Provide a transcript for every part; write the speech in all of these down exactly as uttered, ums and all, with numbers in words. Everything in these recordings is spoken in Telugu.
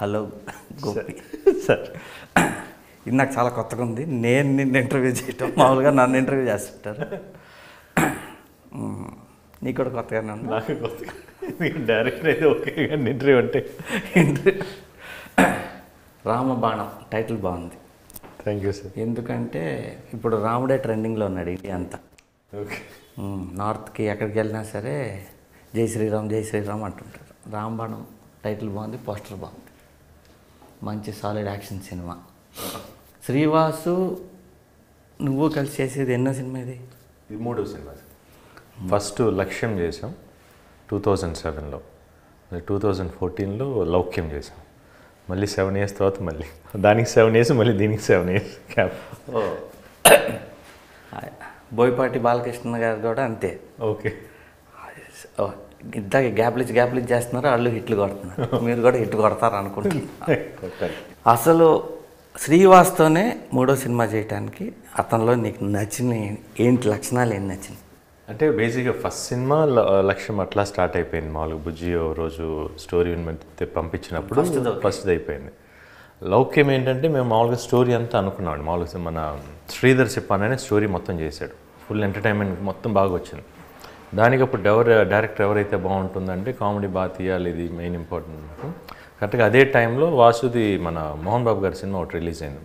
హలో గోపి సార్, ఇది నాకు చాలా కొత్తగా ఉంది. నేను నిన్ను ఇంటర్వ్యూ చేయటం, మామూలుగా నన్ను ఇంటర్వ్యూ చేస్తుంటారు. నీకు కూడా కొత్తగానే ఉంది. నాకు కొత్తగా డైరెక్టర్ అయితే ఓకే, కానీ ఇంటర్వ్యూ అంటే ఇంటర్వ్యూ. రామబాణం టైటిల్ బాగుంది. Thank you sir. ఎందుకంటే ఇప్పుడు రాముడే ట్రెండింగ్లో ఉన్నాడు ఇండియా అంతా. ఓకే, నార్త్కి ఎక్కడికి వెళ్ళినా సరే జై శ్రీరామ్ జై శ్రీరామ్ అంటుంటారు. రామబాణం టైటిల్ బాగుంది, పోస్టర్ బాగుంది, మంచి సాలిడ్ యాక్షన్ సినిమా. శ్రీవాసు నువ్వు కలిసి చేసేది ఎన్నో సినిమా? ఇది ఇది మూడో సినిమా. ఫస్ట్ లక్ష్యం చేసాం టూ థౌజండ్ సెవెన్లో, టూ థౌజండ్ ఫోర్టీన్లో లౌక్యం చేసాం, మళ్ళీ సెవెన్ ఇయర్స్ తర్వాత మళ్ళీ దానికి సెవెన్ ఇయర్స్ మళ్ళీ దీనికి seven years gap. Boyapati Balakrishna గారు కూడా అంతే. ఓకే, ఇందాక గ్యాప్లిచ్చి గ్యాప్లిచ్చి చేస్తున్నారు, వాళ్ళు హిట్లు కొడుతున్నారు, మీరు కూడా హిట్ కొడతారు అనుకుంటున్నారు. అసలు శ్రీవాస్తోనే మూడో సినిమా చేయడానికి అతనిలో నీకు నచ్చిన ఏంటి లక్షణాలు, ఏం నచ్చినాయి? అంటే బేసిక్గా ఫస్ట్ సినిమా లక్ష్యం అట్లా స్టార్ట్ అయిపోయింది. మామూలుగా బుజ్జి ఓ రోజు స్టోరీ పంపించినప్పుడు ఫస్ట్ది అయిపోయింది. లౌక్యం ఏంటంటే మేము మామూలుగా స్టోరీ అంతా అనుకున్నాం. మామూలుగా మన శ్రీధర్ చెప్పాననే స్టోరీ మొత్తం చేశాడు, ఫుల్ ఎంటర్టైన్మెంట్ మొత్తం బాగా వచ్చింది. దానికి అప్పుడు ఎవరు డైరెక్టర్ ఎవరైతే బాగుంటుందంటే కామెడీ బాగా తీయాలి, ఇది మెయిన్ ఇంపార్టెంట్ నాకు. కరెక్ట్గా అదే టైంలో వాసుది మన మోహన్ బాబు గారి సినిమా ఒకటి రిలీజ్ అయింది,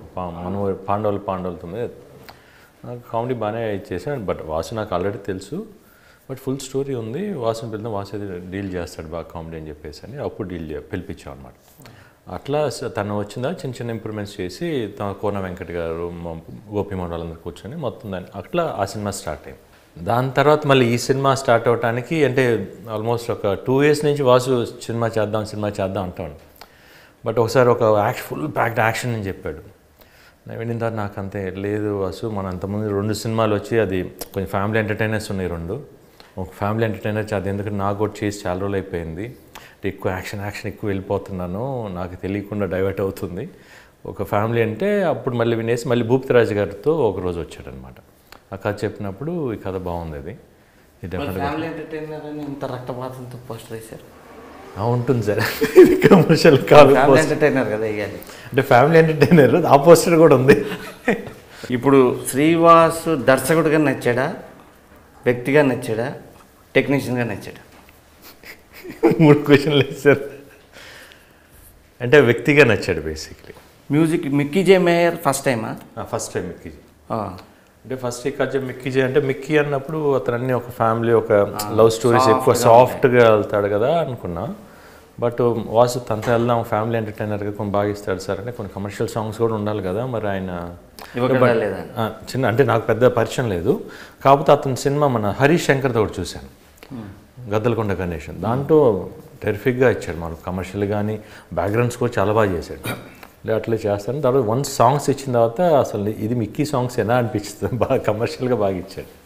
మనోహర్ పాండవులు పాండవులు తొమ్మిది. కామెడీ బాగానే చేశాను, బట్ వాసు నాకు ఆల్రెడీ తెలుసు, బట్ ఫుల్ స్టోరీ ఉంది, వాసుని పిలిచిన వాసు అయితే డీల్ చేస్తాడు బాగా కామెడీ అని చెప్పేసి అని అప్పుడు డీల్ పిలిపించాం అనమాట. అట్లా తను వచ్చిందా చిన్న చిన్న ఇంప్రూవ్మెంట్స్ చేసి తన కోన వెంకట్ గారు గోపి మండలందరూ కూర్చొని మొత్తం దాన్ని అట్లా ఆ సినిమా స్టార్ట్ అయింది. దాని తర్వాత మళ్ళీ ఈ సినిమా స్టార్ట్ అవ్వడానికి అంటే ఆల్మోస్ట్ ఒక టూ ఇయర్స్ నుంచి వాసు సినిమా చేద్దాం సినిమా చేద్దాం అంటాను, బట్ ఒకసారి ఒక యాక్షన్ ఫుల్ ప్యాక్డ్ యాక్షన్ అని చెప్పాడు. నేను వెళ్ళిన తర్వాత నాకు అంతే లేదు వాసు, మన అంతమంది రెండు సినిమాలు వచ్చి అది కొంచెం ఫ్యామిలీ ఎంటర్టైనర్స్ ఉన్నాయి రెండు, ఒక ఫ్యామిలీ ఎంటర్టైనర్ చేద్దాం, ఎందుకంటే నాకు కూడా చేసి చాలా రోజులు అయిపోయింది, ఎక్కువ యాక్షన్ యాక్షన్ ఎక్కువ వెళ్ళిపోతున్నాను, నాకు తెలియకుండా డైవర్ట్ అవుతుంది. ఒక ఫ్యామిలీ అంటే అప్పుడు మళ్ళీ వినేసి మళ్ళీ భూపతిరాజు గారితో ఒకరోజు వచ్చాడనమాట. ఆ కథ చెప్పినప్పుడు ఈ కథ బాగుంది, అది ఫ్యామిలీ ఎంటర్టైనర్ అని ఇంత రక్తపాతంతో పోస్టర్ వేశారు. ఉంటుంది సార్, కమర్షియల్ కాదు, ఫ్యామిలీ ఎంటర్టైనర్ కదా వేయాలి అంటే. ఫ్యామిలీ ఎంటర్టైనర్ ఆ పోస్టర్ కూడా ఉంది. ఇప్పుడు శ్రీవాసు దర్శకుడిగా నచ్చాడా, వ్యక్తిగా నచ్చాడా, టెక్నీషియన్గా నచ్చాడా? మూడు క్వశ్చన్లు వేశారు. అంటే వ్యక్తిగా నచ్చాడు basically. Music Mickey J Meyer first టైమా? First time Mickey J. అంటే ఫస్ట్ ఈ కథ మిక్కీ జే అంటే మిక్కీ అన్నప్పుడు అతను అన్నీ ఒక ఫ్యామిలీ ఒక లవ్ స్టోరీస్ ఎక్కువ సాఫ్ట్గా వెళ్తాడు కదా అనుకున్నా, బట్ వాసు తనతో వెళ్దాం ఫ్యామిలీ ఎంటర్టైనర్గా కొంచెం బాగా ఇస్తాడు సార్ అంటే కొన్ని కమర్షియల్ సాంగ్స్ కూడా ఉండాలి కదా మరి ఆయన చిన్న అంటే నాకు పెద్ద పరిచయం లేదు, కాకపోతే అతని సినిమా మన హరీష్ శంకర్తో కూడా చూశాను, గద్దలకొండ గణేష్, దాంట్లో టెరిఫిక్గా ఇచ్చాడు మనకు కమర్షియల్, కానీ బ్యాక్గ్రౌండ్స్ కూడా చాలా బాగా చేశాడు. అట్లా చేస్తాను తర్వాత వన్ సాంగ్స్ ఇచ్చిన తర్వాత అసలు ఇది మిక్కీ సాంగ్స్ ఎలా అనిపిస్తుంది, బాగా కమర్షియల్గా బాగా ఇచ్చాడు.